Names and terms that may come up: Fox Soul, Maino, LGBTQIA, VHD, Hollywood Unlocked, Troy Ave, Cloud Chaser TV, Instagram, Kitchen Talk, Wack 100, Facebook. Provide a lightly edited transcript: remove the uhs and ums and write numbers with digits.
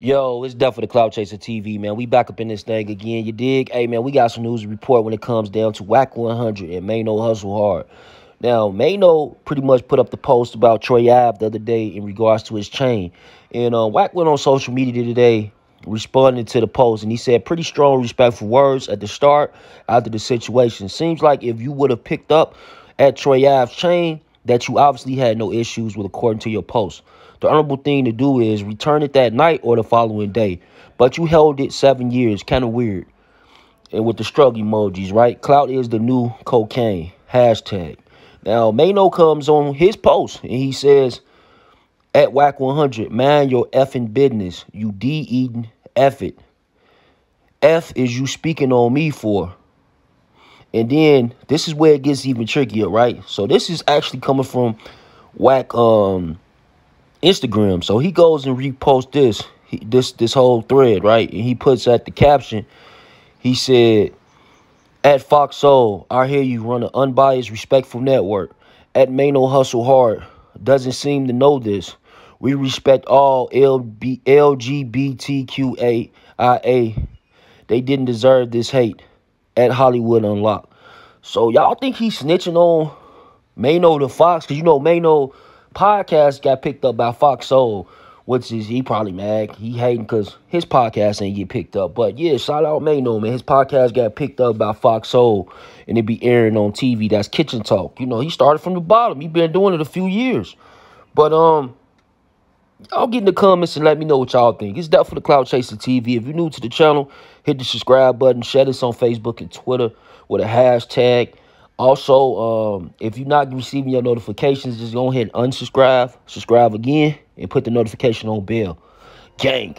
Yo, it's Duff for the Cloud Chaser TV, man. We back up in this thing again, you dig? Hey, man, we got some news to report when it comes down to Wack 100 and Maino Hustle Hard. Now, Maino pretty much put up the post about Troy Ave the other day in regards to his chain. And Wack went on social media today responding to the post, and he said pretty strong, respectful words at the start after the situation. Seems like if you would have picked up at Troy Ave's chain, that you obviously had no issues with according to your post. The honorable thing to do is return it that night or the following day. But you held it 7 years. Kind of weird. And with the struggle emojis, right? Clout is the new cocaine. Hashtag. Now, Maino comes on his post and he says, at Wack 100, mind your effing business. You D-eating F it. F is you speaking on me for. And then this is where it gets even trickier, right? So this is actually coming from Wack Instagram. So he goes and reposts this whole thread, right? And he puts at the caption, he said, at Fox Soul, I hear you, run an unbiased, respectful network. At Maino Hustle Hard, doesn't seem to know this. We respect all LGBTQIA. They didn't deserve this hate. At Hollywood Unlocked. So y'all think he's snitching on Maino to Fox? Because you know Maino podcast got picked up by Fox Soul, which is he probably mad. He hating because his podcast ain't get picked up. But yeah, shout out Maino, man. His podcast got picked up by Fox Soul and it be airing on TV. That's Kitchen Talk. You know, he started from the bottom. He been doing it a few years. But y'all get in the comments and let me know what y'all think. It's Duff for the Cloud Chaser TV. If you're new to the channel, hit the subscribe button. Share us on Facebook and Twitter with a hashtag. Also, if you're not receiving your notifications, just go ahead and unsubscribe. Subscribe again and put the notification on bell. Gang.